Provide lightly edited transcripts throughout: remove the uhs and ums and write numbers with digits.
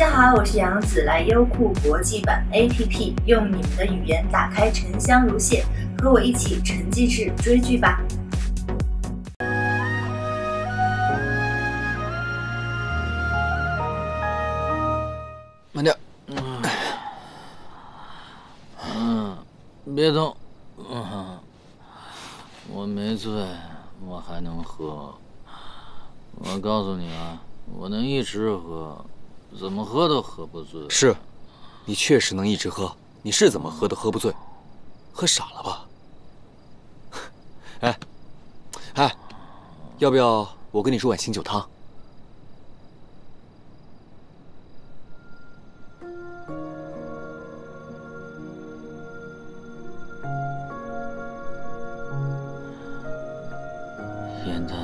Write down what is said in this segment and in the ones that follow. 家好，我是杨子，来优酷国际版 APP， 用你们的语言打开沉香如屑，和我一起沉浸式追剧吧。 慢点，别动，我没醉，我还能喝。我告诉你啊，我能一直喝，怎么喝都喝不醉。是，你确实能一直喝，你是怎么喝都喝不醉，喝傻了吧？哎，要不要我给你煮碗醒酒汤？ 简单。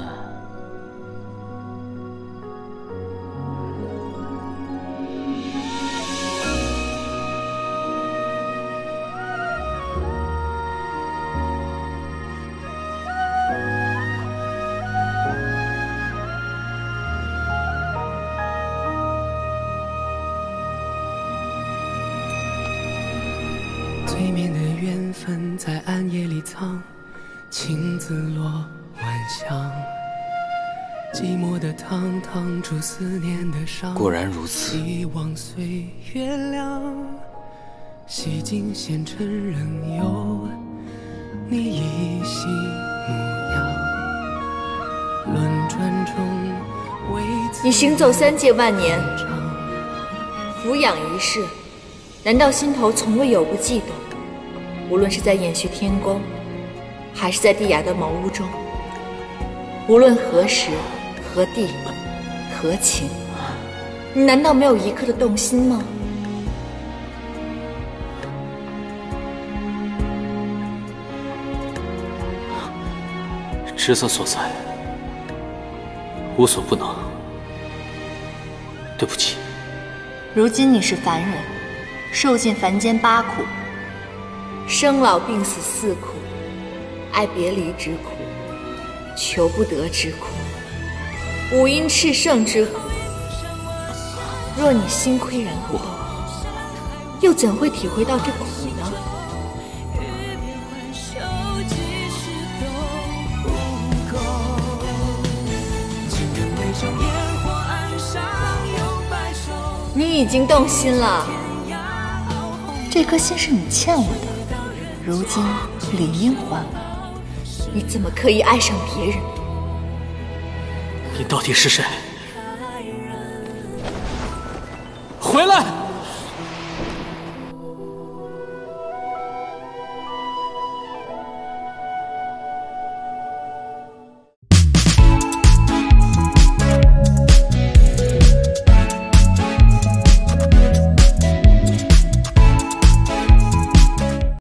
催眠的缘分在暗夜里藏，情字落。 晚香，寂寞的汤烫出思念的伤。果然如此。以往随月亮，洗尽纤尘仍有你依稀模样。轮转中，你行走三界万年，俯仰一世，难道心头从未有过悸动？无论是在掩虚天宫，还是在地涯的茅屋中。 无论何时、何地、何情，你难道没有一刻的动心吗？职责所在，无所不能。对不起。如今你是凡人，受尽凡间八苦：生老病死四苦，爱别离之苦。 求不得之苦，五阴炽盛之苦。若你心岿然不动，又怎会体会到这苦呢？你已经动心了，这颗心是你欠我的，如今理应还我。 你怎么可以爱上别人？你到底是谁？回来！